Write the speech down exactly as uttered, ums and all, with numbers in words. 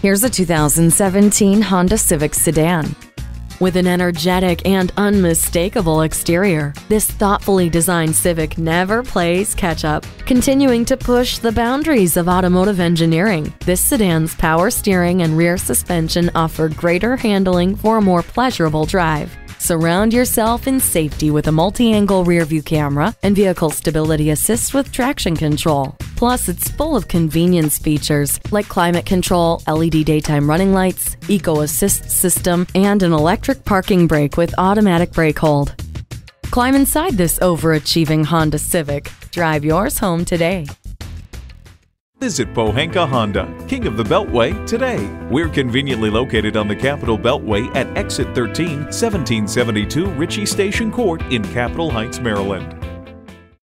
Here's a two thousand seventeen Honda Civic sedan. With an energetic and unmistakable exterior, this thoughtfully designed Civic never plays catch-up. Continuing to push the boundaries of automotive engineering, this sedan's power steering and rear suspension offer greater handling for a more pleasurable drive. Surround yourself in safety with a multi-angle rearview camera and vehicle stability assist with traction control. Plus, it's full of convenience features like climate control, L E D daytime running lights, eco assist system, and an electric parking brake with automatic brake hold. Climb inside this overachieving Honda Civic. Drive yours home today. Visit Pohanka Honda, King of the Beltway, today. We're conveniently located on the Capitol Beltway at Exit thirteen, seventeen seventy-two Ritchie Station Court in Capitol Heights, Maryland.